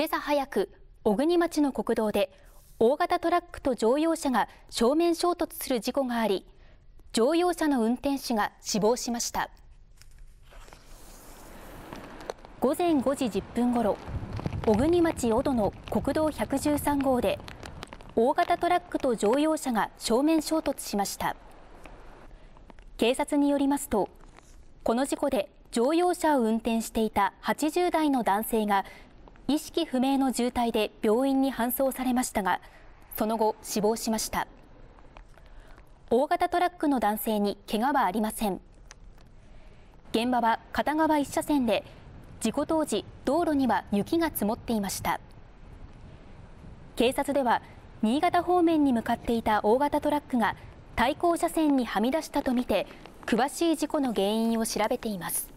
今朝早く、小国町の国道で大型トラックと乗用車が正面衝突する事故があり、乗用車の運転手が死亡しました。午前5時10分ごろ、小国町小戸の国道113号で、大型トラックと乗用車が正面衝突しました。警察によりますと、この事故で乗用車を運転していた80代の男性が意識不明の重体で病院に搬送されましたが、その後死亡しました。大型トラックの男性に怪我はありません。現場は片側1車線で、事故当時道路には雪が積もっていました。警察では新潟方面に向かっていた大型トラックが対向車線にはみ出したとみて、詳しい事故の原因を調べています。